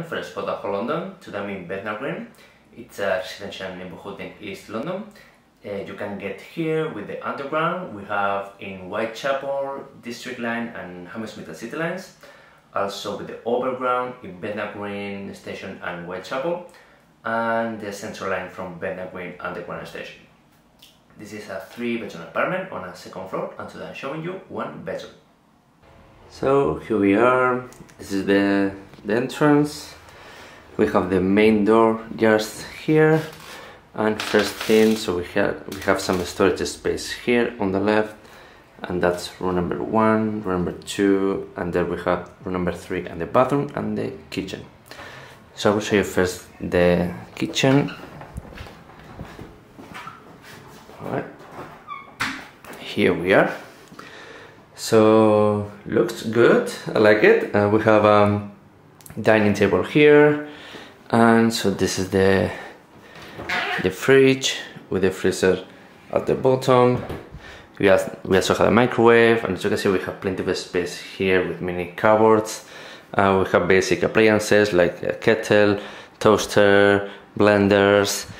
Spotahome from Spotahome, London. Today I'm in Bethnal Green. It's a residential neighborhood in East London. You can get here with the underground. We have in Whitechapel, District Line and Hammersmith City lines. Also with the overground in Bethnal Green Station and Whitechapel. And the central line from Bethnal Green Underground Station. This is a 3-bedroom apartment on a second floor, and today I'm showing you one bedroom. So here we are. This is the entrance. We have the main door just here, and first thing, so we have some storage space here on the left, and that's room number 1, room number 2, and then we have room number 3 and the bathroom and the kitchen. So I will show you first the kitchen. Alright, here we are. So looks good, I like it. We have a dining table here, and so this is the fridge with the freezer at the bottom. We also have a microwave, and as you can see we have plenty of space here with many cupboards. We have basic appliances like a kettle, toaster, blenders.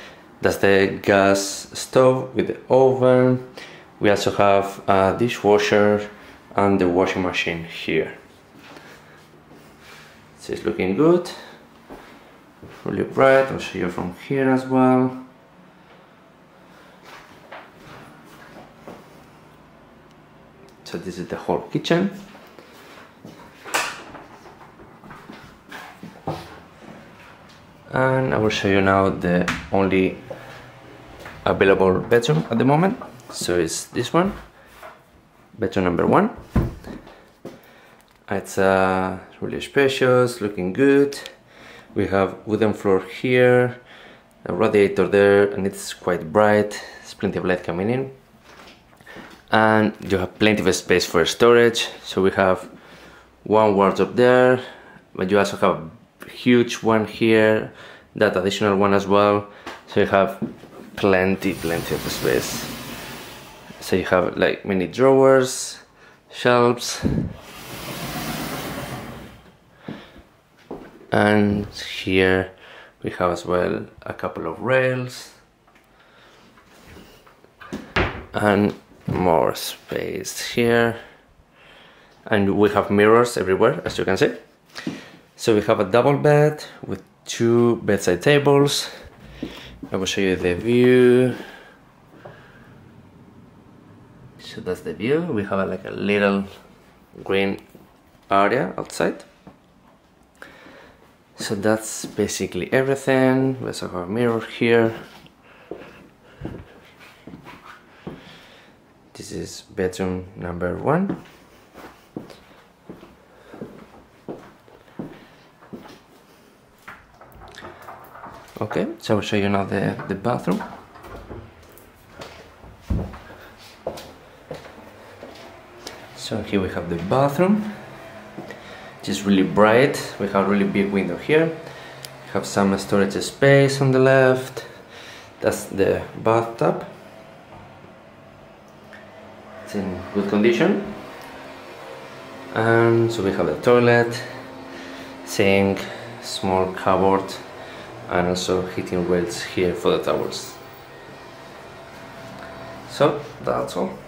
That's the gas stove with the oven. We also have a dishwasher and the washing machine here. So it's looking good, really bright. I'll show you from here as well. So this is the whole kitchen. And I will show you now the only available bedroom at the moment. So it's this one, bedroom number 1. It's really spacious, looking good. We have wooden floor here, a radiator there, and it's quite bright. There's plenty of light coming in. And you have plenty of space for storage. So we have one wardrobe there, but you also have a huge one here, that additional one as well. So you have plenty of space. So you have like many drawers, shelves. And here we have as well a couple of rails and more space here, and we have mirrors everywhere, as you can see. So we have a double bed with 2 bedside tables. I will show you the view. So that's the view. We have like a little green area outside. So that's basically everything. We also have a mirror here. This is bedroom number 1. Okay, so I will show you now the bathroom. So here we have the bathroom. Just really bright. We have a really big window here. We have some storage space on the left. That's the bathtub. It's in good condition. And so we have the toilet, sink, small cupboard, and also heating rails here for the towels. So that's all.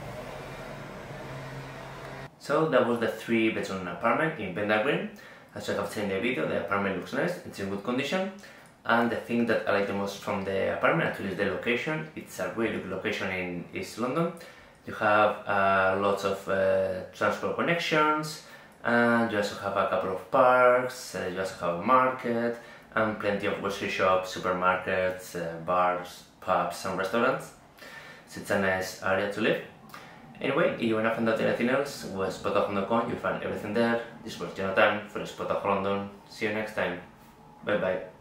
So that was the 3-bedroom apartment in Bethnal Green. As you have seen in the video, the apartment looks nice, it's in good condition. And the thing that I like the most from the apartment actually is the location. It's a really good location in East London. You have lots of transport connections, and you also have a couple of parks, you also have a market, and plenty of grocery shops, supermarkets, bars, pubs and restaurants. So it's a nice area to live. Anyway, if you want to find out anything else, go to spotahome.com, you'll find everything there. This was Jonathan for Spotahome London. See you next time. Bye bye.